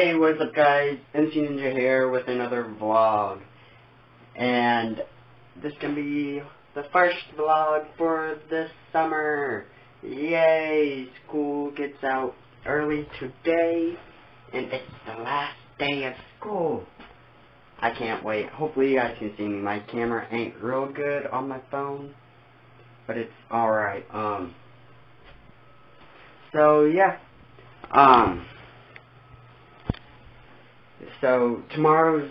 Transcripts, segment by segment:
Hey, what's up guys, MC Ninja here with another vlog, and this can be the first vlog for this summer. Yay, school gets out early today, and it's the last day of school. I can't wait. Hopefully you guys can see me. My camera ain't real good on my phone, but it's alright. So tomorrow's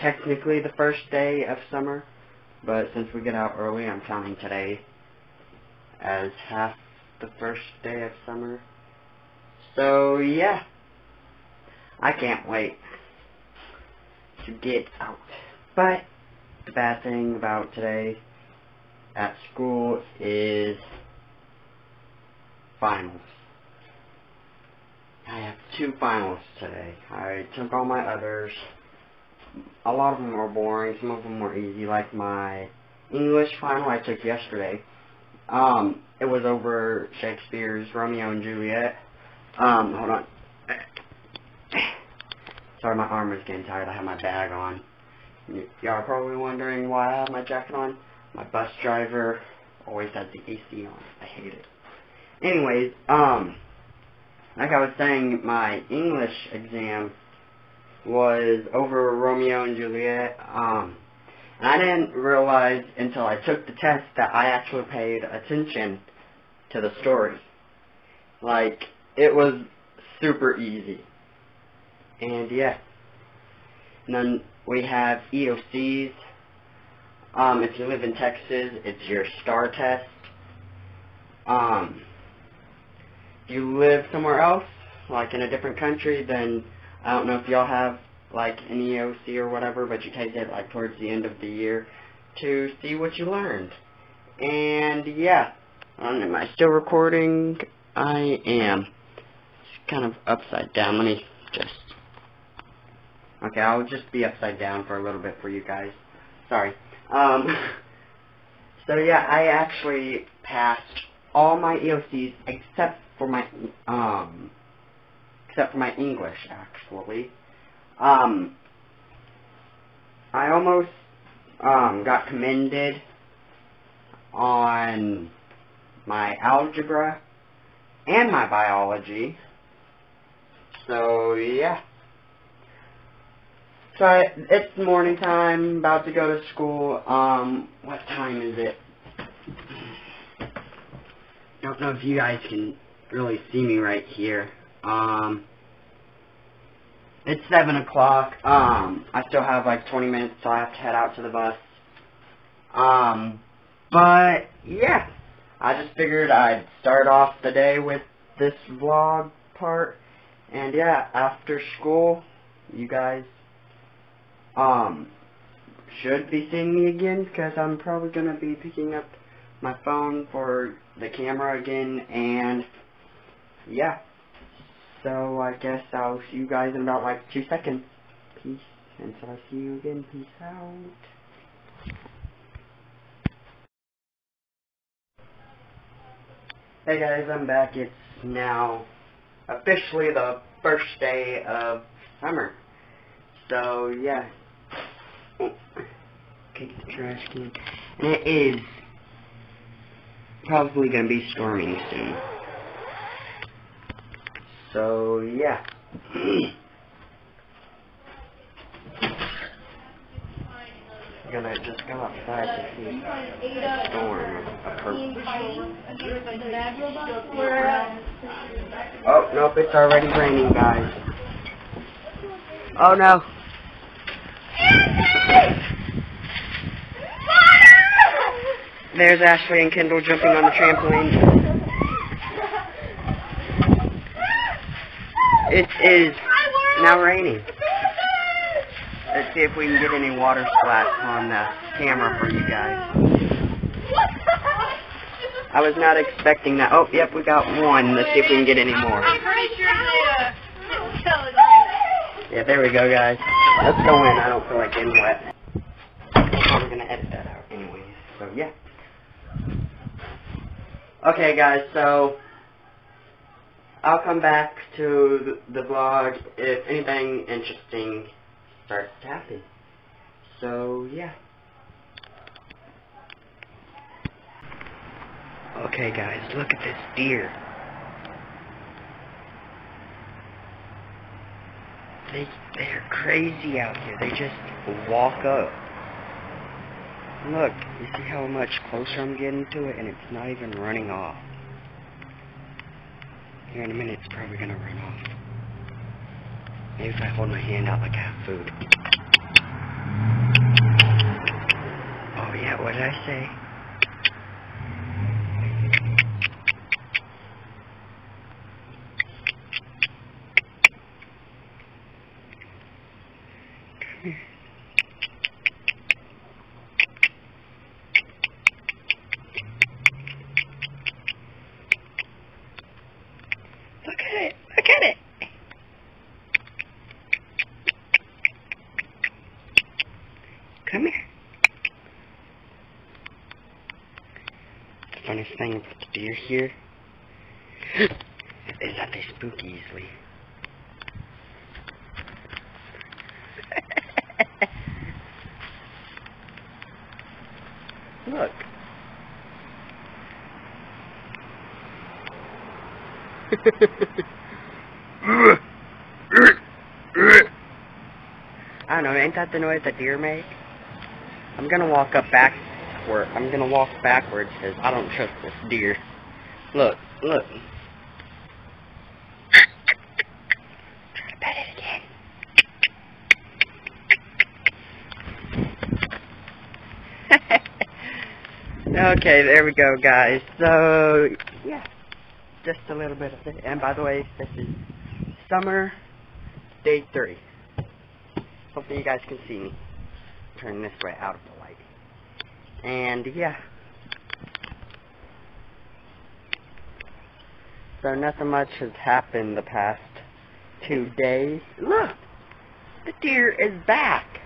technically the first day of summer, but since we get out early, I'm counting today as half the first day of summer. So yeah, I can't wait to get out. But the bad thing about today at school is finals. I have two finals today. I took all my others. A lot of them were boring. Some of them were easy, like my English final I took yesterday. It was over Shakespeare's Romeo and Juliet. Hold on. Sorry, my arm is getting tired. I have my bag on. Y'all are probably wondering why I have my jacket on. My bus driver always has the AC on. I hate it. Anyways, like I was saying, my English exam was over Romeo and Juliet, and I didn't realize until I took the test that I actually paid attention to the story. Like, it was super easy. And yeah. And then we have EOCs. If you live in Texas, it's your STAAR test. If you live somewhere else, like in a different country, then I don't know if y'all have like an EOC or whatever, but you take it like towards the end of the year to see what you learned. And yeah, am I still recording? I am. It's kind of upside down. Let me just. Okay, I'll just be upside down for a little bit for you guys. Sorry. So yeah, I actually passed all my EOCs except for my English, actually. I almost got commended on my algebra and my biology. So yeah. So it's morning time, about to go to school. What time is it? Don't know if you guys can really see me right here. It's 7 o'clock. I still have like 20 minutes, so I have to head out to the bus. But yeah, I just figured I'd start off the day with this vlog part, and yeah, after school, you guys should be seeing me again because I'm probably gonna be picking up my phone for the camera again, and yeah, so I guess I'll see you guys in about like 2 seconds. Peace, and so I'll see you again. Peace out. Hey guys, I'm back. It's now officially the first day of summer, so yeah, kick the trash can, and it is probably gonna be storming soon. So yeah. I'm gonna just go outside to see the storm approach. Oh nope, it's already raining, guys. Oh no. There's Ashley and Kendall jumping on the trampoline. It is now raining. Let's see if we can get any water splats on the camera for you guys. I was not expecting that. Oh, yep, we got one. Let's see if we can get any more. Yeah, there we go, guys. Let's go in. I don't feel like getting wet. I'm going to edit that out anyways. So, yeah. Okay guys, so I'll come back to the vlog if anything interesting starts to happen. So, yeah. Okay, guys, look at this deer. They're crazy out here. They just walk up. Look, you see how much closer I'm getting to it, and it's not even running off. Here in a minute, it's probably gonna run off. Maybe if I hold my hand out like I have food. Oh yeah, what did I say? Come here. The funniest thing about the deer here is that they spook easily. Look. I don't know, ain't that the noise that deer make? I'm gonna walk up backward. I'm gonna walk backwards because I don't trust this deer. Look, look. Try to pet it again. Okay, there we go, guys. So yeah, just a little bit of it. And by the way, this is summer day 3. Hopefully, you guys can see me. Turn this way out of the light. And yeah. So nothing much has happened the past 2 days. Look! The deer is back.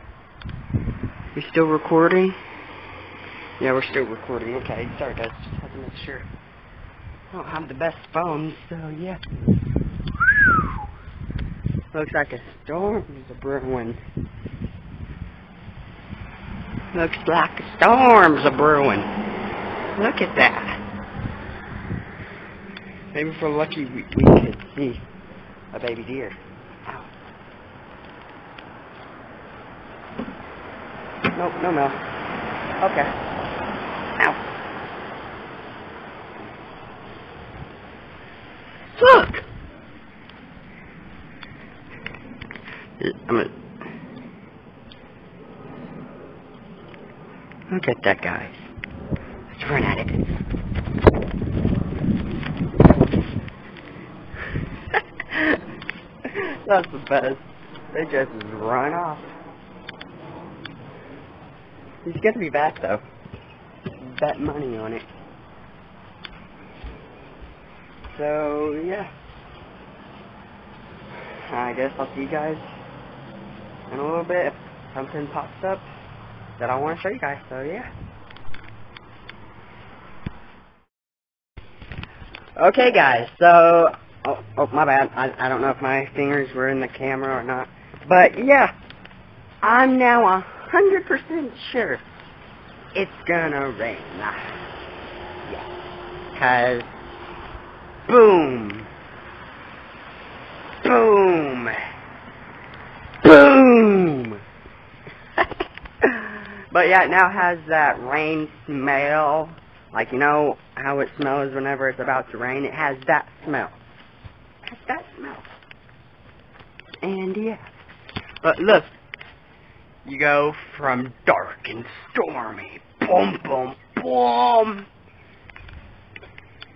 We still recording? Yeah, we're still recording. Okay, sorry guys, just had to make sure. I don't have the best phone, so yeah. Looks like a storm is brewing. Looks like a storm's a-brewing. Look at that. Maybe if we're lucky, we could see a baby deer. Ow. Nope, no milk. Okay. Ow. Look! Look at that, guys. Let's run at it. That's the best. They just run off. He's going to be back, though. Bet money on it. So, yeah. I guess I'll see you guys in a little bit if something pops up that I want to show you guys, so yeah. Okay guys, so, oh my bad, I don't know if my fingers were in the camera or not, but yeah, I'm now 100% sure it's gonna rain. Yeah, 'cause, boom, boom, boom. But yeah, it now has that rain smell. Like, you know how it smells whenever it's about to rain? It has that smell. It has that smell. And yeah. But look. You go from dark and stormy, boom, boom, boom,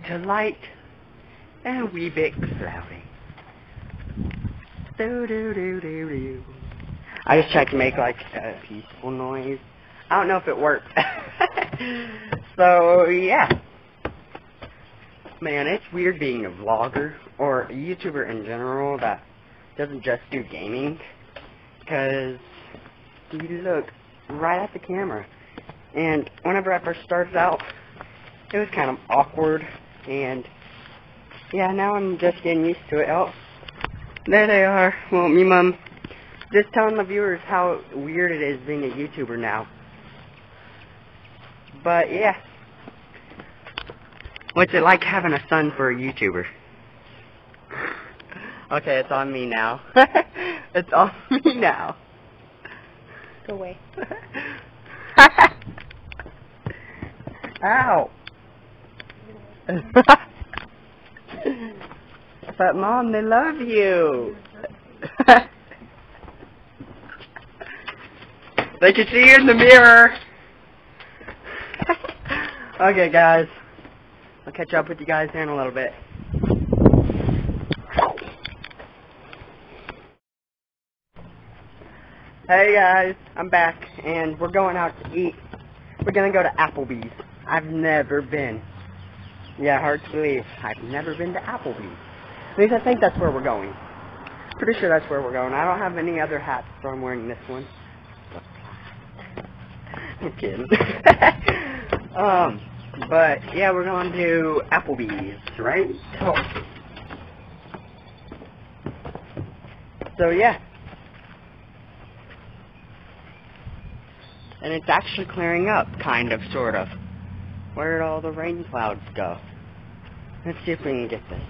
to light and a wee bit cloudy. Doo doo doo doo doo. I just tried to make like a peaceful noise. I don't know if it worked. So, yeah. Man, it's weird being a vlogger or a YouTuber in general that doesn't just do gaming. Because you look right at the camera. And whenever I first started out, it was kind of awkward. And Yeah, now I'm just getting used to it. Oh, there they are. Well, me mom, just telling the viewers how weird it is being a YouTuber now. But yeah, what's it like having a son for a YouTuber? Okay, it's on me now. It's on me now. Go away. Ow. But mom, they love you. They can see you in the mirror. Okay, guys. I'll catch up with you guys here in a little bit. Hey guys, I'm back, and we're going out to eat. We're gonna go to Applebee's. I've never been. Yeah, hard to believe. I've never been to Applebee's. At least I think that's where we're going. Pretty sure that's where we're going. I don't have any other hats, so I'm wearing this one. I'm kidding. But yeah, we're going to Applebee's, right? So yeah. And it's actually clearing up, kind of, sort of. Where did all the rain clouds go? Let's see if we can get this.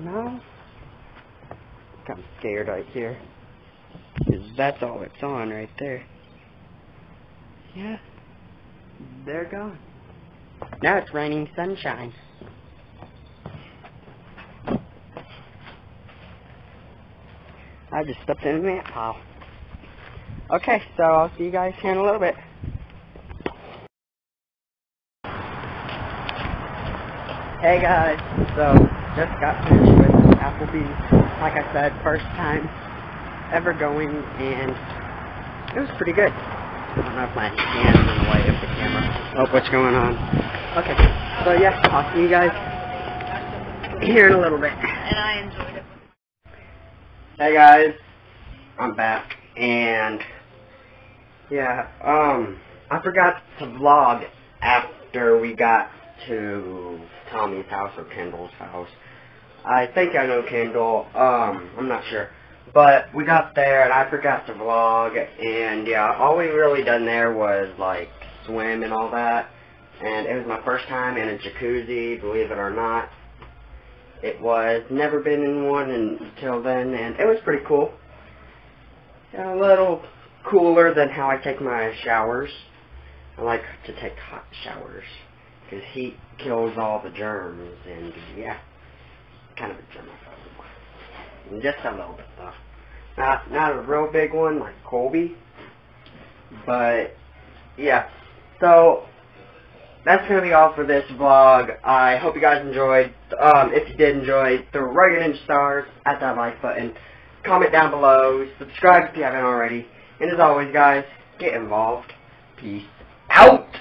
No? I'm scared right here. That's all it's on right there. Yeah. They're gone. Now it's raining sunshine. I just stepped in the ant pile. Okay, so I'll see you guys here in a little bit. Hey guys, so just got finished with Applebee's. Like I said, first time ever going, and it was pretty good. I don't know if my hand is in the way of the camera. Oh, what's going on? Okay, so yeah, I'll see you guys here in a little bit. And I enjoyed it. Hey guys, I'm back, and yeah, I forgot to vlog after we got to Tommy's house or Kendall's house. I think I know Kendall, I'm not sure, but we got there and I forgot to vlog, and yeah, all we really done there was like swim and all that, and it was my first time in a jacuzzi, believe it or not. It was, never been in one until then, and it was pretty cool. A little cooler than how I take my showers. I like to take hot showers, because heat kills all the germs, and yeah, kind of a germaphobe. And just a little bit, though. Not a real big one, like Colby, but yeah. So that's going to be all for this vlog. I hope you guys enjoyed. If you did enjoy, throw a rating and stars at that like button. Comment down below. Subscribe if you haven't already. And as always, guys, get involved. Peace out.